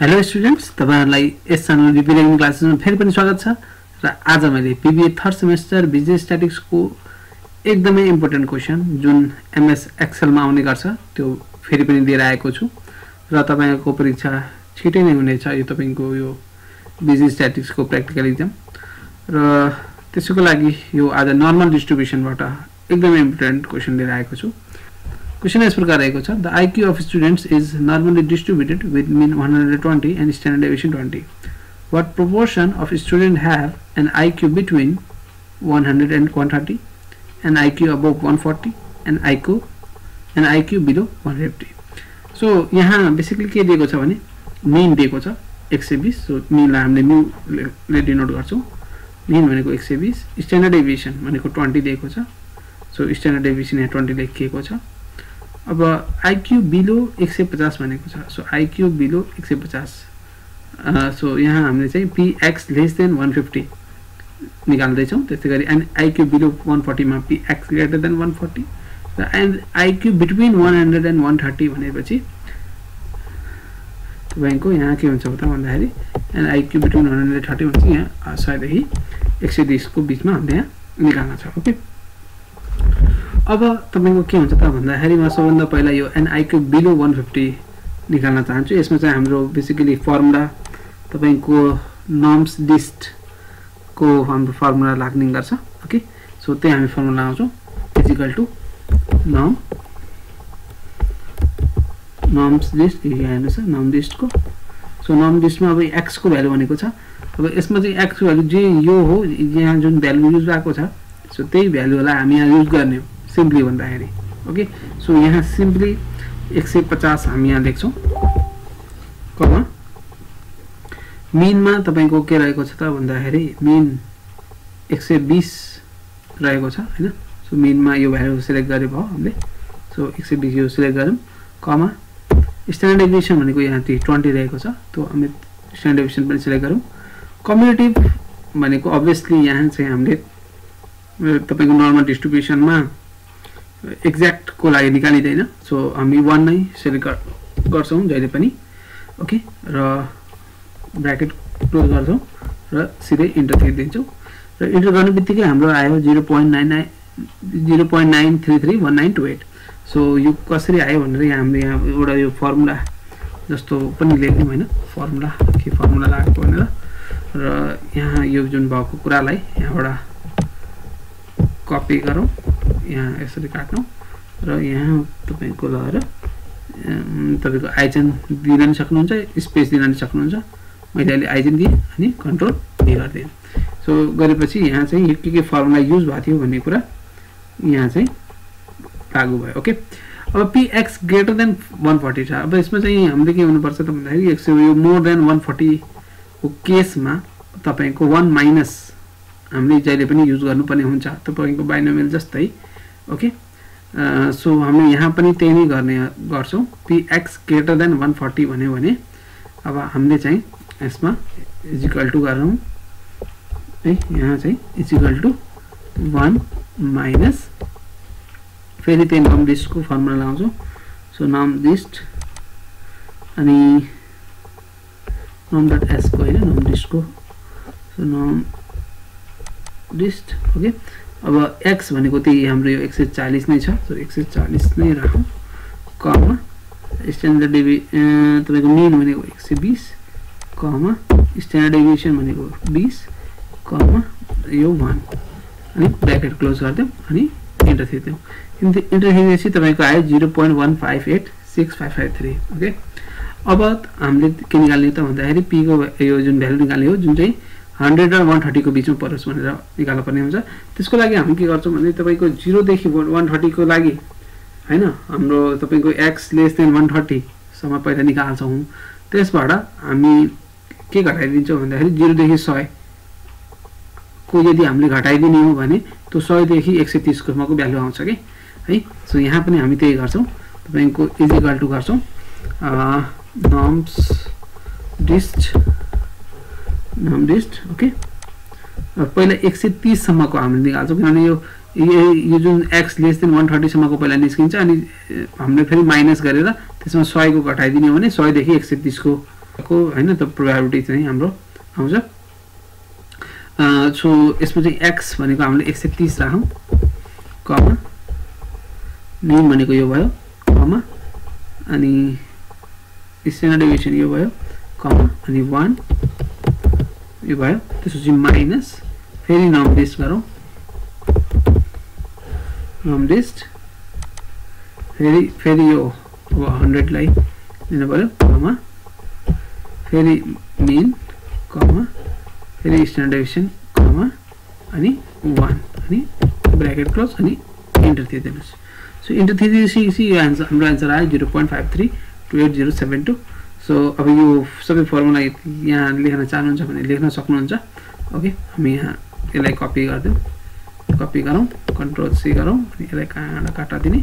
Hello students तपाईहरुलाई यस channel BBA lecture क्लासेसमा फेरि पनि स्वागत छ र आज मैले BBA third semester business studies को एकदमै इम्पोर्टेन्ट क्वेशन जुन एमएस एक्सेल मा आउने गर्छ त्यो फेरि पनि लिएर आएको छु र तपाईहरुको परीक्षा छिटै नै हुनेछ यो तपाईको यो बिजनेस स्टडीज को प्र्याक्टिकल एक्जाम र त्यसको लागि यो आज नर्मल डिस्ट्रिब्युसन बाट एकदमै इम्पोर्टेन्ट क्वेशन लिएर आएको छु Question is the IQ of students is normally distributed with mean 120 and standard deviation 20. What proportion of students have an IQ between 100 and 130, an IQ above 140, and an IQ below 150? So, here basically mean deko cha 120. So mean la hamle mu le denote garchau. Mean bhaneko 120, standard deviation bhaneko 20 deko cha. So standard deviation ya 20 lekhieko cha. अब IQ below 150 भनेको छ so IQ below 150 so यहाँ हामीले चाहिँ PX less than 150 निकाल्दै छौ त्यसै गरी एन IQ below 140 मा PX greater than 140 र एन IQ between 100 and 130 भनेपछि तपाईको यहाँ के हुन्छ त भन्दाखेरि एन IQ between 100 and 130 हुन्छ यहाँ 100 देखि 120 को बीचमा हामीले यहाँ निकाल्न छ ओके अब तपाईको के हुन्छ त भन्दाखेरि म सबभन्दा पहिला यो NIQ below 150 निकाल्न चाहन्छु यसमा चाहिँ हाम्रो बेसिकली फर्मुला तपाईको NORMDIST को हाम्रो फर्मुला लाग्ने गर्छ ओके सो त्यही हामी फर्मुला आउँछौ = NORMDIST यही आएन छ NORMDIST को सो NORMDIST मा अब x को भ्यालु भनेको छ अब यसमा चाहिँ x को भ्यालु जे यो हो यहाँ जुन भ्यालु युज भएको छ सो त्यही भ्यालुलाई हामी यहाँ युज गर्ने हो simply one diary okay so yaha simply 150 हम यहाँ लेख्छौ कमा mean मा तपाईको के रहेको छ त भन्दाखेरि mean 120 रहेको छ हैन सो mean मा यो भ्यालु सिलेक्ट गरे भयो हामीले सो 120 यो सिलेक्ट गरौँ कमा standard deviation भनेको यहाँ 20 रहेको छ त्यो हामी standard deviation पनि सिलेक्ट गरौँ cumulative भनेको obviously यहाँ चाहिँ हामीले तपाईको normal distribution मा एक्ज्याक्ट को लागि निकालिदैन सो हामी 1 नै सिलेक्ट गर्छौं जहिले पनि ओके र ब्र्याकेट क्लोज गर्छौं र सिधै इन्टर थिर दिन्छौं र इन्टर गर्नेबित्तिकै हाम्रो आयो 0.9331928 सो यो कसरी आयो भनेर यहाँ हामीले यहाँ एउटा यो फर्मुला जस्तो पनि लेख्यौं हैन फर्मुला के फर्मुला लाग्यो भनेर र यहाँ यो जुन भएको कुरालाई यहाँबाट कपी गरौं यहाँ यसरी काट्नु र यहाँ तपाईको लगेर तपाईको आइकन दिन पनि सक्नुहुन्छ स्पेस दिन पनि सक्नुहुन्छ मैले अहिले आइकन दिए अनि कन्ट्रोल डी गर्दिए सो गरेपछि यहाँ चाहिँ यो के फर्मुला युज भएको थियो भन्ने कुरा यहाँ चाहिँ लागु भयो ओके अब px greater than 140 छ अब यसमा चाहिँ हामीले के गर्नु पर्छ त भन्दाखेरि x यो मोर देन 140 को केसमा तपाईको 1 माइनस हामीले जहिले पनि युज गर्नुपर्ने हुन्छ तपाईको बाइनोमियल जस्तै ओके सो हामी यहाँ पनि त्यही नै गर्ने गर्छौं px greater than 140 भन्यो भने अब हामीले चाहिँ यसमा = गरौं है यहाँ चाहिँ = 1 माइनस फेरि त्यही NORMDIST को फर्मुला लाउँछौं सो NORMDIST अनि norm.s को हैन NORMDIST को सो NORMDIST ओके अब x भनेको त्यही हाम्रो यो 140 नै छ सो 140 नै राखौं कमा स्ट्यान्डर्ड डेभिएसन तपाईको मिन भनेको 120 कमा स्ट्यान्डर्ड डेभिएसन भनेको 20 कमा यो 1 अनि ब्र्याकेट क्लोज गर्दियौ अनि इन्टर थिर्दियौ इन्टर थिर्दिएपछि तपाईको आयो 0.15865553 ओके अब हामीले के निकाल्ने त भन्दाखेरि p को यो जुन भ्यालु निकाल्ने हो जुन चाहिँ 100 र 130 को बीचमा परोस् भनेर निकाल्नु पर्ने हुन्छ त्यसको लागि हामी के गर्छौं भने तपाईको 0 देखि 130 को लागि हैन हाम्रो तपाईको x less than 130 सम्म पहिला निकाल्छौं त्यसबाट हामी के घटाइदिन्छौं भन्दाखेरि 0 देखि 100 को यदि हामीले घटाइदिने हो भने त्यो 100 देखि 130 को सम्मको भ्यालु आउँछ के है सो यहाँ पनि हामी त्यही गर्छौं तपाईको = गर्छौं NORMDIST ओके पहिला 130 सम्मको हामीले निकाल्छौं किनभने यो जुन x less than 130 सम्मको पहिला निस्किन्छ अनि हामीले फेरि माइनस गरेर त्यसमा 100 को घटाइदिने हो भने 100 देखि 130 को the probability is so x भनेको हामीले 130 राखौं कमा mean भनेको यो भयो कमा अनि standard deviation यो भयो कमा अनि 1 यो भयो त्यसपछि माइनस फेरि normdist गरौं normdist फेरि यो 100 लाई लिनु पर्यो कमा फेरि mean comma standard deviation, comma, and 1, and bracket close, and enter thesis. So enter thesis, you see your answer, our answer is 0.53280722. So अब यो सबै फर्मुला यहाँ लेख्न चाहनुहुन्छ भने लेख्न सक्नुहुन्छ. ओके हामी यहाँ यसलाई कपी गर्दियौ. कपी गरौँ, कन्ट्रोल सी गरौँ अनि यसलाई काटा दिने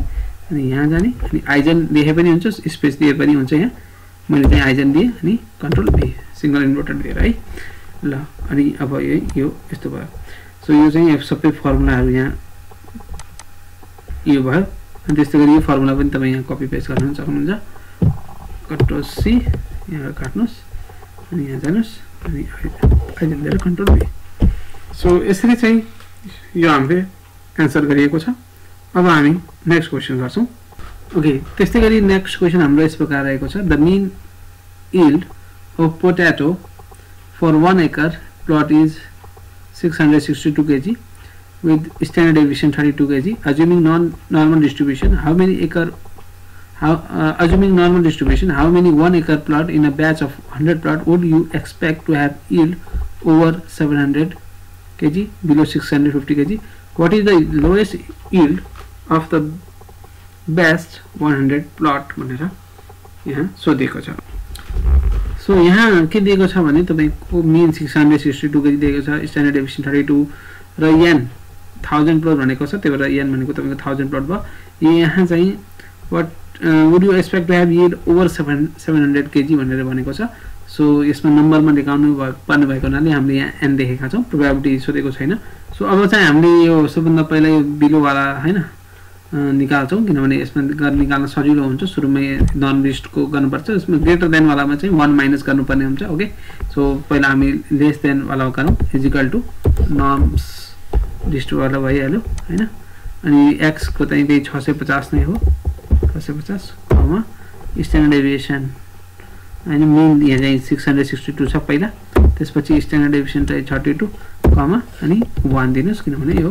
अनि यहाँ जाने अनि आइजन लेखे पनि हुन्छ स्पेस दिए पनि हुन्छ यहाँ. मैले चाहिँ आइजन दिए अनि कन्ट्रोल बी सिंगल इन्भर्टेड दिएर है. ल अनि अब यो यस्तो भयो सो यो चाहिँ सबै फर्मुलाहरु यहाँ यो भयो अनि त्यस्तै गरी यो फर्मुला पनि तपाई यहाँ कपी पेस्ट गर्न सक्नुहुन्छ कन्ट्रोल सी यहाँ काट्नुस् अनि यहाँ जानुस् अनि अहिले मेरो कन्ट्रोल बी सो यसरी चाहिँ यो हामीले आन्सर गरिएको छ. अब हामी नेक्स्ट क्वेशन गर्छौं. ओके त्यस्तै गरी नेक्स्ट क्वेशन हाम्रो यस प्रकार आएको छ. The mean yield of potato for 1 acre plot is 662 kg with standard deviation 32 kg assuming normal distribution how many acre assuming normal distribution how many 1 acre plot in a batch of 100 plot would you expect to have yield over 700 kg below 650 kg what is the lowest yield of the best 100 plot भनेर यहाँ सोधेको छ. So यहाँ के दिएको छ भने तपाईको mean 662 गरी दिएको छ standard deviation 32 र n 1000 plot भनेको छ त्यही भएर n भनेको तपाईको 1000 plot भयो. यहाँ चाहिँ what would you expect to have yield over 700 kg भनेर भनेको छ. सो यसमा नम्बरमा देखाउनु पर्ने भएको हुनाले हामीले यहाँ n देखेका छौं probability सोधेको छैन. सो अब चाहिँ हामीले यो सबभन्दा पहिला यो बिलो वाला हैन निकाल्छौं किनभने यसमा निकाल्न सजिलो हुन्छ. सुरुमै नॉर्मडिस्ट को गर्नुपर्छ यसमा ग्रेटर देन वालामा चाहिँ 1 माइनस गर्नुपर्ने हुन्छ. ओके सो पहिला हामी लेस देन वाला गरौँ is equal to norms dist वाला भइहाल्यो हैन अनि x को चाहिँ त्यही 650 नै हो 650 कमा स्ट्यान्डर्ड डेभिएसन अनि मीन यहाँ चाहिँ 662 छ पहिला त्यसपछि स्ट्यान्डर्ड डेभिएसन चाहिँ 32 कमा अनि 1 दिनुस् किनभने यो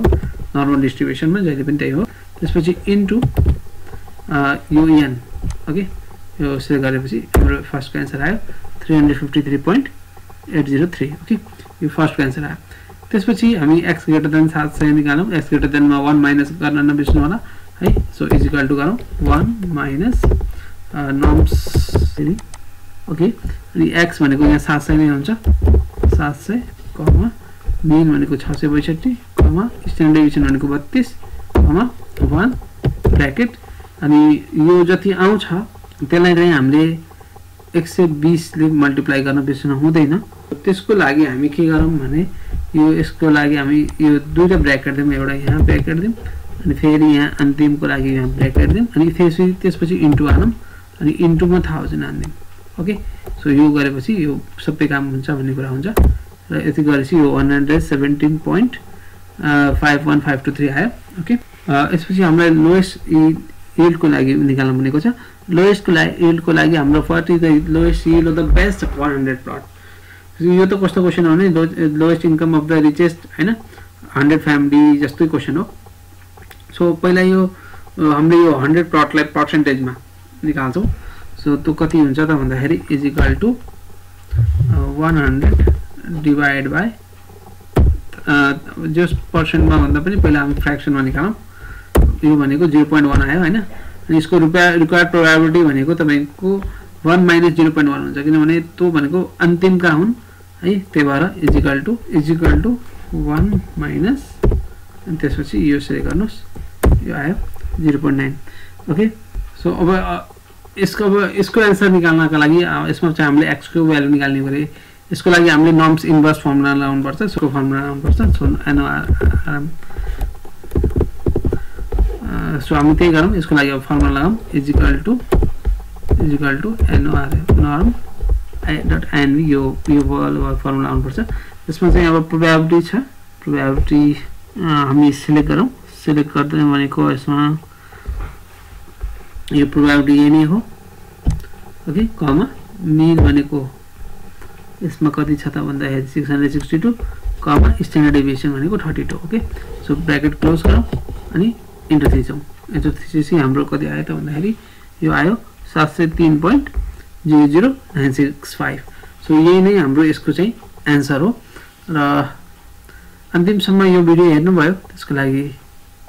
नर्मल डिस्ट्रिब्युसनमा जहिले पनि त्यही हो. त्यसपछि into un ओके यो यसले गरेपछि हाम्रो फर्स्ट आन्सर आयो 353.803. ओके यो फर्स्ट आन्सर आयो. त्यसपछि हामी x greater than 700 निकालौं. x greater than मा 1 माइनस गर्न नबिर्सनु होला है. सो इज इक्वल टु गरौं 1 माइनस norms अनि ओके अनि x भनेको यहाँ 700 नै हुन्छ 700 कमा mean भनेको 662 कमा standard deviation भनेको 32 कमा 1 bracket अनि यो जति आउँछ त्यसलाई चाहिँ हामीले 120 ले मल्टिप्लाई गर्न बिर्सनु हुँदैन. त्यसको लागि हामी के गरौं भने यो यसको लागि हामी यो दुईटा ब्र्याकेट दिम एउटा यहाँ ब्र्याकेट दिम अनि फेरि यहाँ अन्तिमको लागि यहाँ ब्र्याकेट दिम अनि त्यसपछि इन्टु हालौं अनि इन्टुमा 1000 हाल्दिम. ओके सो यो गरेपछि यो सबै काम हुन्छ भन्ने कुरा हुन्छ र यति गरेपछि यो 117.51523 आयो. ओके यसपछि हामीलाई लोएस्ट यील्ड को लागि निकाल्नु भनेको छ. लोएस्ट यील्ड को लागि हाम्रो first is the lowest yield of the best 100 plot. यो त कस्तो क्वेशन हो भने lowest income of the richest हैन 100 फ्यामिली जस्तै क्वेशन हो. सो पहिला यो हामीले यो 100 प्लट लाई पर्सेन्टेज मा निकाल्छौं. सो त्यो कति हुन्छ त भन्दाखेरि is equal to 100 divide by just percent मा भन्दा पनि पहिला हामी फ्र्याक्सन मा निकालौं. यो भनेको 0.1 आयो हैन अनि यसको रिक्वायर्ड प्रोबेबिलिटी भनेको तपाईको 1 - 0.1 हुन्छ किनभने त्यो भनेको अन्तिमका हुन् है त्यही भएर इज इक्वल टु 1 - अनि त्यसपछि यो यसरी गर्नुस् यो आयो 0.9. ओके सो अब यसको आन्सर निकाल्नका लागि यसमा चाहिँ हामीले x को भ्यालु निकाल्नु पर्यो. यसको लागि हामीले नॉर्म्स इन्भर्स फर्मुला लगाउनु पर्छ. यसको फर्मुला लगाउनु पर्छ सो NORM सो हामी त्यही गरौँ. यसको लागि अब फर्मुला लगाउँ is equal to norm I.nv यो वाला फर्मुला आउनु पर्छ यसमा चाहिँ अब प्रोबेबिलिटी हामी सिलेक्ट गरौं सिलेक्ट गर्दै भनेको यसमा यो प्रोबेबिलिटी यही नै हो ओके कमा मीन भनेको यसमा कति छ त भन्दा 662 कमा स्ट्यान्डर्ड डेभिएसन भनेको 32 ओके सो ब्र्याकेट क्लोज गरौं अनि इन्टर थिचौं इन्टर थिचेपछि हाम्रो कति आयो त भन्दाखेरि यो आयो 703.00965 सो यही नै हाम्रो यसको चाहिँ आन्सर हो र अन्तिम सम्म यो भिडियो हेर्नु भयो त्यसको लागि